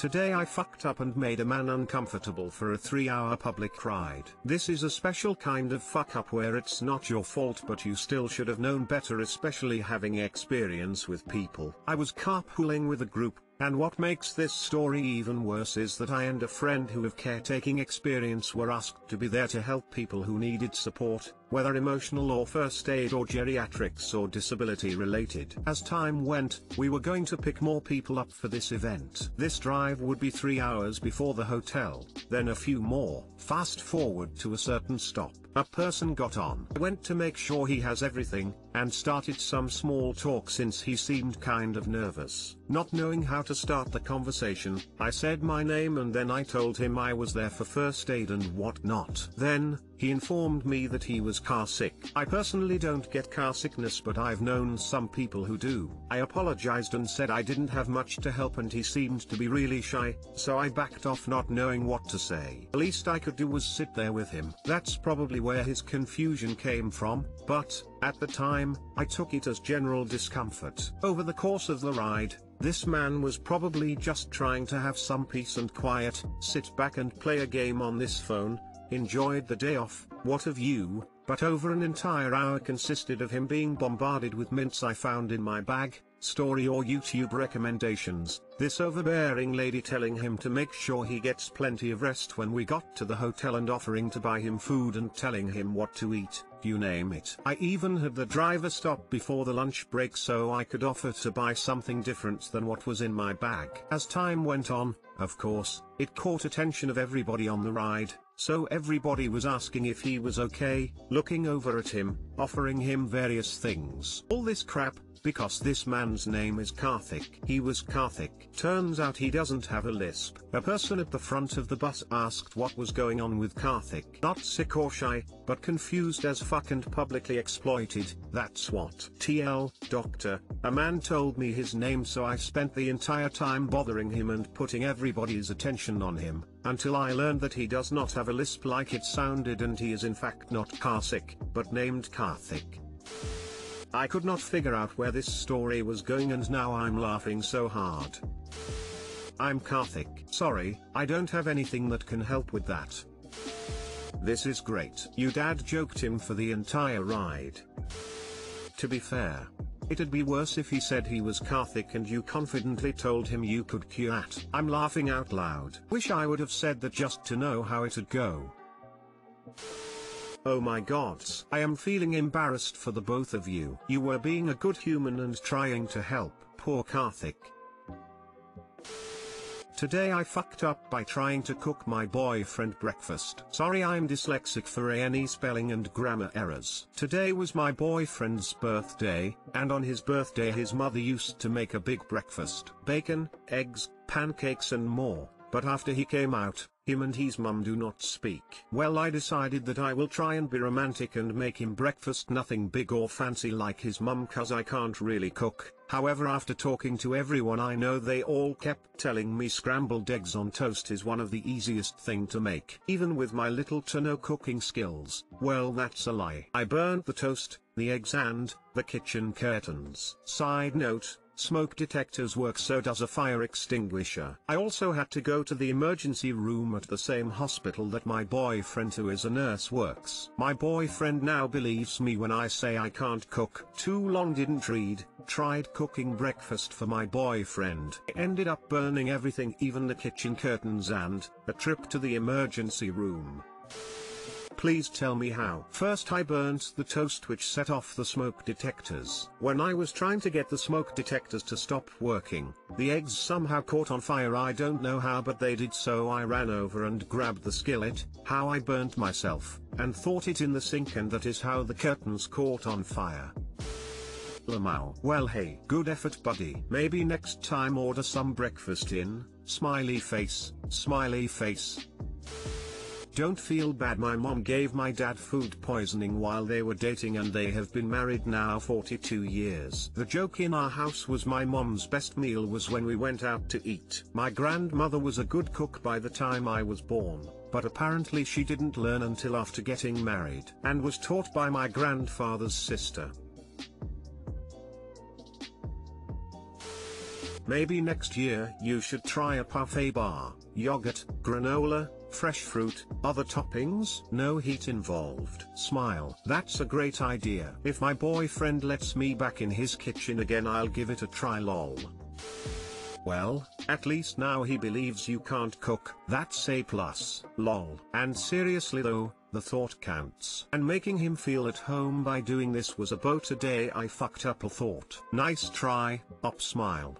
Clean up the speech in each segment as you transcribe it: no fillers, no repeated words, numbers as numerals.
Today I fucked up and made a man uncomfortable for a 3-hour public ride. This is a special kind of fuck up where it's not your fault but you still should have known better, especially having experience with people. I was carpooling with a group, and what makes this story even worse is that I and a friend who have caretaking experience were asked to be there to help people who needed support, whether emotional or first aid or geriatrics or disability related. As time went, we were going to pick more people up for this event. This drive would be 3 hours before the hotel, then a few more. Fast forward to a certain stop. A person got on. I went to make sure he has everything, and started some small talk since he seemed kind of nervous. Not knowing how to start the conversation, I said my name and then I told him I was there for first aid and whatnot. Then, he informed me that he was car sick. I personally don't get car sickness but I've known some people who do. I apologized and said I didn't have much to help and he seemed to be really shy, so I backed off not knowing what to say. The least I could do was sit there with him. That's probably where his confusion came from, but, at the time, I took it as general discomfort. Over the course of the ride, this man was probably just trying to have some peace and quiet, sit back and play a game on this phone, enjoyed the day off, what of you, but over an entire hour consisted of him being bombarded with mints I found in my bag, story or YouTube recommendations, this overbearing lady telling him to make sure he gets plenty of rest when we got to the hotel and offering to buy him food and telling him what to eat, you name it. I even had the driver stop before the lunch break so I could offer to buy something different than what was in my bag. As time went on, of course, it caught attention of everybody on the ride, so everybody was asking if he was okay, looking over at him, offering him various things. All this crap, because this man's name is Karthik. He was Karthik. Turns out he doesn't have a lisp. A person at the front of the bus asked what was going on with Karthik. Not sick or shy, but confused as fuck and publicly exploited, that's what. TL, doctor, a man told me his name so I spent the entire time bothering him and putting everybody's attention on him, until I learned that he does not have a lisp like it sounded and he is in fact not carsick, but named Karthik. I could not figure out where this story was going and now I'm laughing so hard. I'm Karthik. Sorry, I don't have anything that can help with that. This is great. Your dad joked him for the entire ride. To be fair, it'd be worse if he said he was Karthik and you confidently told him you could cure that. I'm laughing out loud. Wish I would have said that just to know how it'd go. Oh my gods, I am feeling embarrassed for the both of you. You were being a good human and trying to help, poor Karthik. Today I fucked up by trying to cook my boyfriend breakfast. Sorry, I'm dyslexic for any spelling and grammar errors. Today was my boyfriend's birthday, and on his birthday his mother used to make a big breakfast. Bacon, eggs, pancakes and more, but after he came out, him and his mum do not speak. Well, I decided that I will try and be romantic and make him breakfast, nothing big or fancy like his mum cause I can't really cook. However, after talking to everyone I know, they all kept telling me scrambled eggs on toast is one of the easiest thing to make. Even with my little to no cooking skills, well that's a lie. I burnt the toast, the eggs and the kitchen curtains. Side note, smoke detectors work, so does a fire extinguisher. I also had to go to the emergency room at the same hospital that my boyfriend, who is a nurse, works. My boyfriend now believes me when I say I can't cook. Too long didn't read, tried cooking breakfast for my boyfriend. I ended up burning everything, even the kitchen curtains and a trip to the emergency room. Please tell me how. First I burnt the toast which set off the smoke detectors. When I was trying to get the smoke detectors to stop working, the eggs somehow caught on fire. I don't know how but they did, so I ran over and grabbed the skillet, how I burnt myself, and thought it in the sink, and that is how the curtains caught on fire. Lmao. Well hey, good effort buddy. Maybe next time order some breakfast in, smiley face, smiley face. Don't feel bad, my mom gave my dad food poisoning while they were dating and they have been married now 42 years. The joke in our house was my mom's best meal was when we went out to eat. My grandmother was a good cook by the time I was born, but apparently she didn't learn until after getting married, and was taught by my grandfather's sister. Maybe next year you should try a parfait bar, yogurt, granola, fresh fruit, other toppings, no heat involved. Smile. That's a great idea. If my boyfriend lets me back in his kitchen again, I'll give it a try, lol. Well, at least now he believes you can't cook. That's a plus, lol. And seriously though, the thought counts. And making him feel at home by doing this was about a day I fucked up a thought. Nice try, up smile.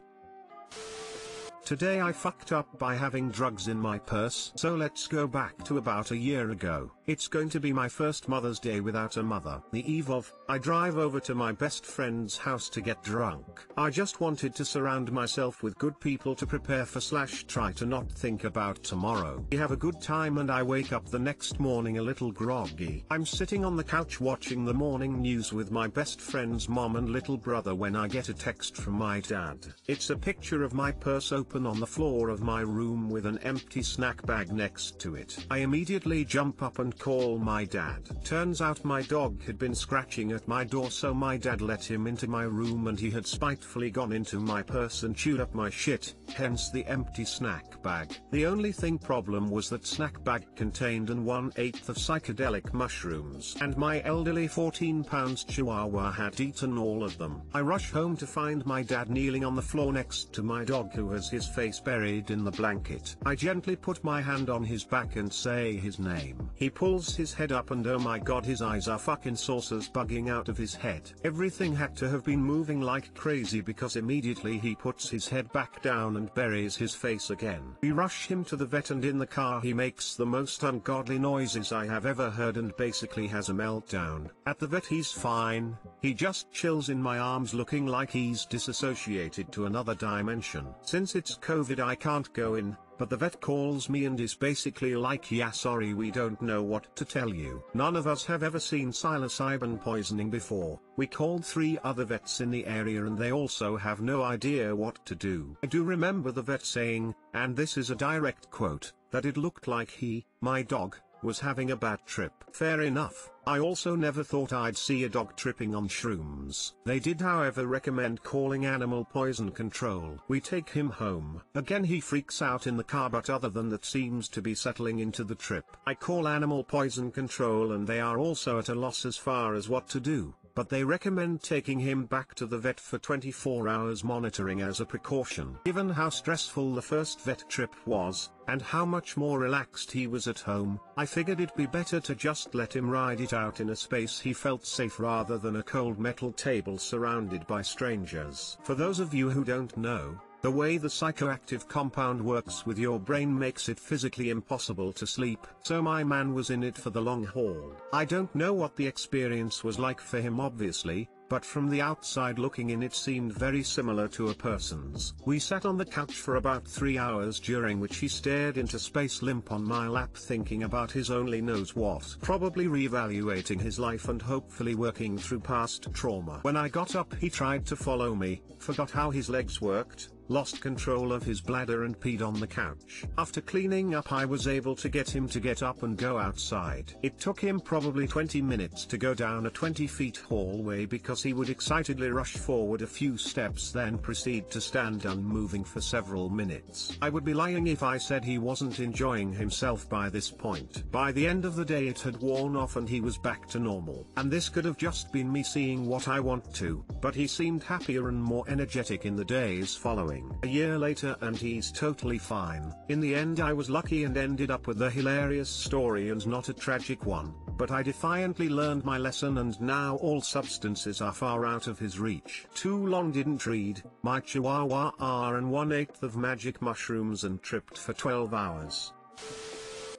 Today I fucked up by having drugs in my purse. So let's go back to about a year ago. It's going to be my first Mother's Day without a mother. The eve of, I drive over to my best friend's house to get drunk. I just wanted to surround myself with good people to prepare for / try to not think about tomorrow. We have a good time and I wake up the next morning a little groggy. I'm sitting on the couch watching the morning news with my best friend's mom and little brother when I get a text from my dad. It's a picture of my purse open on the floor of my room with an empty snack bag next to it. I immediately jump up and call my dad. Turns out my dog had been scratching at my door, so my dad let him into my room and he had spitefully gone into my purse and chewed up my shit, hence the empty snack bag. The only thing problem was that snack bag contained an 1/8 of psychedelic mushrooms and my elderly 14-pound chihuahua had eaten all of them. I rush home to find my dad kneeling on the floor next to my dog who has his face buried in the blanket. I gently put my hand on his back and say his name. He pulls his head up and oh my god, his eyes are fucking saucers bugging out of his head. Everything had to have been moving like crazy because immediately he puts his head back down and buries his face again. We rush him to the vet and in the car he makes the most ungodly noises I have ever heard and basically has a meltdown. At the vet he's fine, he just chills in my arms looking like he's disassociated to another dimension. Since it's COVID I can't go in, but the vet calls me and is basically like, yeah sorry we don't know what to tell you. None of us have ever seen psilocybin poisoning before. We called 3 other vets in the area and they also have no idea what to do. I do remember the vet saying, and this is a direct quote, that it looked like he, my dog, was having a bad trip. Fair enough. I also never thought I'd see a dog tripping on shrooms. They did however recommend calling animal poison control. We take him home. Again he freaks out in the car, but other than that seems to be settling into the trip. I call animal poison control and they are also at a loss as far as what to do, but they recommend taking him back to the vet for 24 hours monitoring as a precaution. Given how stressful the first vet trip was, and how much more relaxed he was at home, I figured it'd be better to just let him ride it out in a space he felt safe rather than a cold metal table surrounded by strangers. For those of you who don't know, the way the psychoactive compound works with your brain makes it physically impossible to sleep, so my man was in it for the long haul. I don't know what the experience was like for him obviously, but from the outside looking in it seemed very similar to a person's. We sat on the couch for about 3 hours during which he stared into space limp on my lap thinking about his only knows what. Probably reevaluating his life and hopefully working through past trauma. When I got up he tried to follow me, forgot how his legs worked, lost control of his bladder and peed on the couch. After cleaning up I was able to get him to get up and go outside. It took him probably 20 minutes to go down a 20-foot hallway because he would excitedly rush forward a few steps then proceed to stand unmoving for several minutes. I would be lying if I said he wasn't enjoying himself by this point. By the end of the day it had worn off and he was back to normal. And this could have just been me seeing what I want to, but he seemed happier and more energetic in the days following. A year later and he's totally fine. In the end I was lucky and ended up with a hilarious story and not a tragic one, but I defiantly learned my lesson and now all substances are far out of his reach. Too long didn't read, my chihuahua are in 1/8 of magic mushrooms and tripped for 12 hours.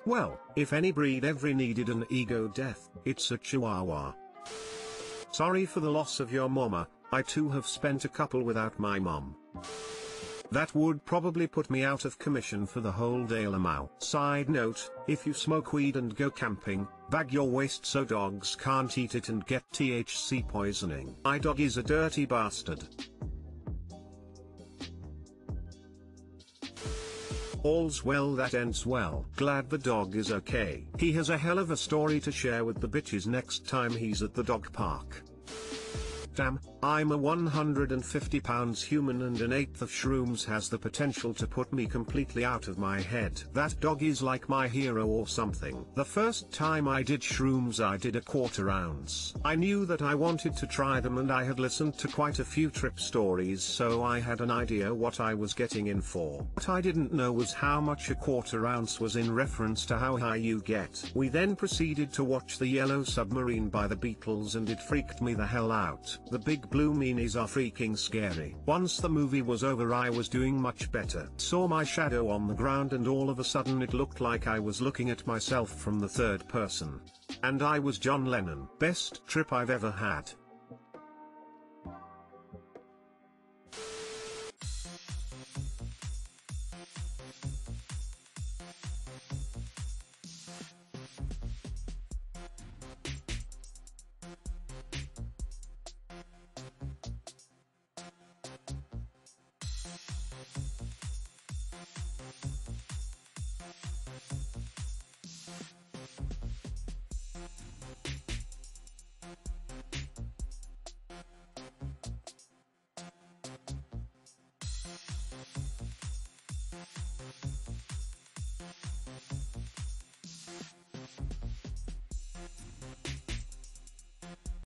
Well, if any breed ever needed an ego death, it's a chihuahua. Sorry for the loss of your mama, I too have spent a couple without my mom. That would probably put me out of commission for the whole day, lmao. Side note, if you smoke weed and go camping, bag your waste so dogs can't eat it and get THC poisoning. My dog is a dirty bastard. All's well that ends well. Glad the dog is okay. He has a hell of a story to share with the bitches next time he's at the dog park. Damn, I'm a 150 pounds human and an eighth of shrooms has the potential to put me completely out of my head. That dog is like my hero or something. The first time I did shrooms I did a ¼ ounce. I knew that I wanted to try them and I had listened to quite a few trip stories, so I had an idea what I was getting in for. What I didn't know was how much ¼ ounce was in reference to how high you get. We then proceeded to watch The Yellow Submarine by the Beatles and it freaked me the hell out. The big blue meanies are freaking scary. Once the movie was over I was doing much better. Saw my shadow on the ground and all of a sudden it looked like I was looking at myself from the third person. And I was John Lennon. Best trip I've ever had.